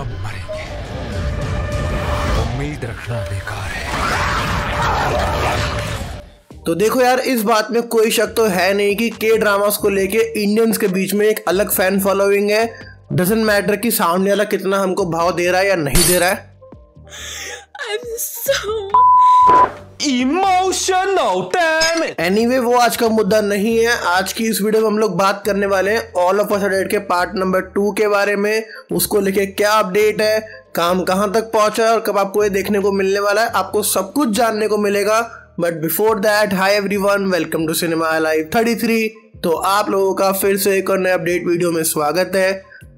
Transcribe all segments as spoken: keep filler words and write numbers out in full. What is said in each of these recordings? सब मरेंगे। उम्मीद रखना बेकार है। तो देखो यार, इस बात में कोई शक तो है नहीं कि के ड्रामास को लेके इंडियंस के बीच में एक अलग फैन फॉलोइंग है। डजंट मैटर कि सामने वाला कितना हमको भाव दे रहा है या नहीं दे रहा है। I'm so emotional, damn it. Anyway, वो आज का मुद्दा नहीं है। आज की इस वीडियो में हम लोग बात करने वाले हैं all of us are dead के पार्ट नंबर टू के बारे में। उसको लेके क्या अपडेट है, काम कहाँ तक पहुंचा है और कब आपको ये देखने को मिलने वाला है, आपको सब कुछ जानने को मिलेगा। But before that, hi everyone, welcome to cinema alive thirty three. तो आप लोगों का फिर से एक और नए अपडेट वीडियो में स्वागत है।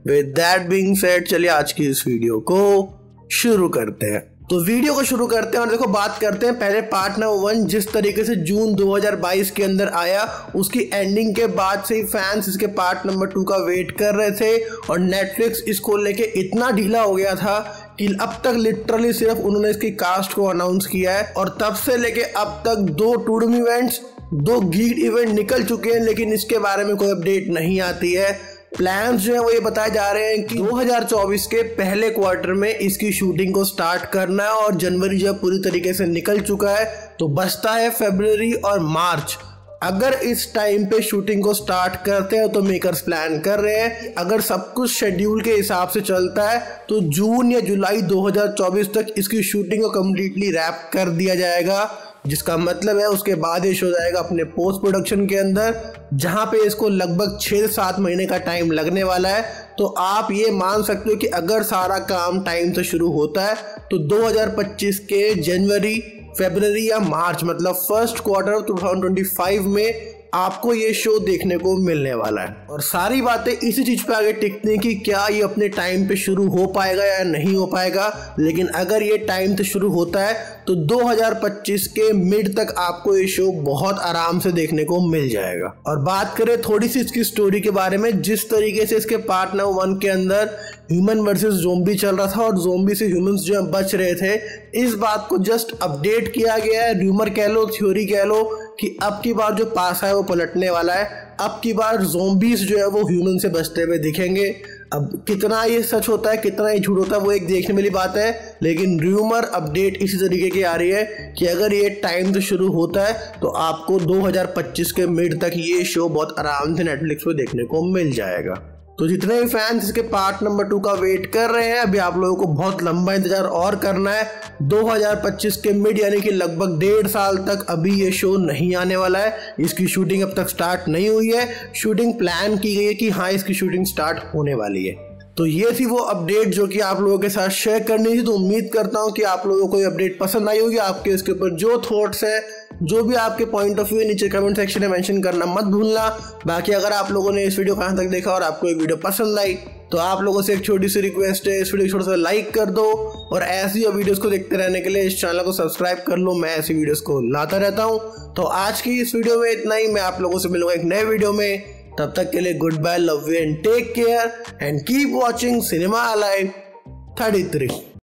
विद दैट बीइंग सेड, चलिए आज की इस वीडियो को शुरू करते हैं। तो वीडियो को शुरू करते हैं और देखो बात करते हैं पहले पार्ट नंबर वन, जिस तरीके से जून दो हज़ार बाईस के अंदर आया, उसकी एंडिंग के बाद से ही फैंस इसके पार्ट नंबर टू का वेट कर रहे थे। और नेटफ्लिक्स इसको लेके इतना ढीला हो गया था कि अब तक लिटरली सिर्फ उन्होंने इसकी कास्ट को अनाउंस किया है। और तब से लेके अब तक दो टूडम इवेंट्स, दो गीग इवेंट निकल चुके हैं, लेकिन इसके बारे में कोई अपडेट नहीं आती है। प्लान्स जो है वो ये बताए जा रहे हैं कि दो हज़ार चौबीस के पहले क्वार्टर में इसकी शूटिंग को स्टार्ट करना है। और जनवरी जो पूरी तरीके से निकल चुका है, तो बचता है फरवरी और मार्च। अगर इस टाइम पे शूटिंग को स्टार्ट करते हैं तो मेकर्स प्लान कर रहे हैं, अगर सब कुछ शेड्यूल के हिसाब से चलता है तो जून या जुलाई दो हज़ार चौबीस तक इसकी शूटिंग को कम्प्लीटली रैप कर दिया जाएगा। जिसका मतलब है उसके बाद ये शो जाएगा अपने पोस्ट प्रोडक्शन के अंदर, जहाँ पे इसको लगभग छः से सात महीने का टाइम लगने वाला है। तो आप ये मान सकते हो कि अगर सारा काम टाइम से शुरू होता है तो दो हज़ार पच्चीस के जनवरी, फरवरी या मार्च, मतलब फर्स्ट क्वार्टर ऑफ दो हज़ार पच्चीस में आपको ये शो देखने को मिलने वाला है। और सारी बातें इसी चीज़ पे आगे टिकती हैं कि क्या ये अपने टाइम पे शुरू हो पाएगा या नहीं हो पाएगा। लेकिन अगर ये टाइम से शुरू होता है तो दो हज़ार पच्चीस के मिड तक आपको ये शो बहुत आराम से देखने को मिल जाएगा। और बात करें थोड़ी सी इसकी स्टोरी के बारे में, जिस तरीके से इसके पार्ट नंबर वन के अंदर ह्यूमन वर्सेस ज़ोंबी चल रहा था और ज़ोंबी से ह्यूमंस जो है बच रहे थे, इस बात को जस्ट अपडेट किया गया है। र्यूमर कह लो, थ्योरी कह लो कि अब की बार जो पासा है वो पलटने वाला है। अब की बार ज़ोंबीज़ जो है वो ह्यूमन से बचते हुए दिखेंगे। अब कितना ये सच होता है, कितना ये झूठ होता है, वो एक देखने वाली बात है। लेकिन र्यूमर अपडेट इसी तरीके की आ रही है कि अगर ये टाइम से शुरू होता है तो आपको दो हज़ार पच्चीस के मिड तक ये शो बहुत आराम से नेटफ्लिक्स पर देखने को मिल जाएगा। तो जितने भी फैंस इसके पार्ट नंबर टू का वेट कर रहे हैं, अभी आप लोगों को बहुत लंबा इंतजार और करना है। दो हज़ार पच्चीस के मिड यानी कि लगभग डेढ़ साल तक अभी ये शो नहीं आने वाला है। इसकी शूटिंग अब तक स्टार्ट नहीं हुई है। शूटिंग प्लान की गई है कि हाँ, इसकी शूटिंग स्टार्ट होने वाली है। तो ये थी वो अपडेट जो कि आप लोगों के साथ शेयर करनी थी। तो उम्मीद करता हूँ कि आप लोगों को ये अपडेट पसंद आई होगी। आपके इसके ऊपर जो थॉट्स हैं, जो भी आपके पॉइंट ऑफ व्यू, नीचे कमेंट सेक्शन में मेंशन करना मत भूलना। बाकी अगर आप लोगों ने इस वीडियो कहाँ तक देखा और आपको ये वीडियो पसंद आई तो आप लोगों से एक छोटी सी रिक्वेस्ट है, इस वीडियो को थोड़ा सा लाइक कर दो। और ऐसी वीडियोस को देखते रहने के लिए इस चैनल को सब्सक्राइब कर लो, मैं ऐसी वीडियोस को लाता रहता हूँ। तो आज की इस वीडियो में इतना ही। मैं आप लोगों से मिलूंगा एक नए वीडियो में। तब तक के लिए goodbye, love you and take care and keep watching cinema alive thirty three.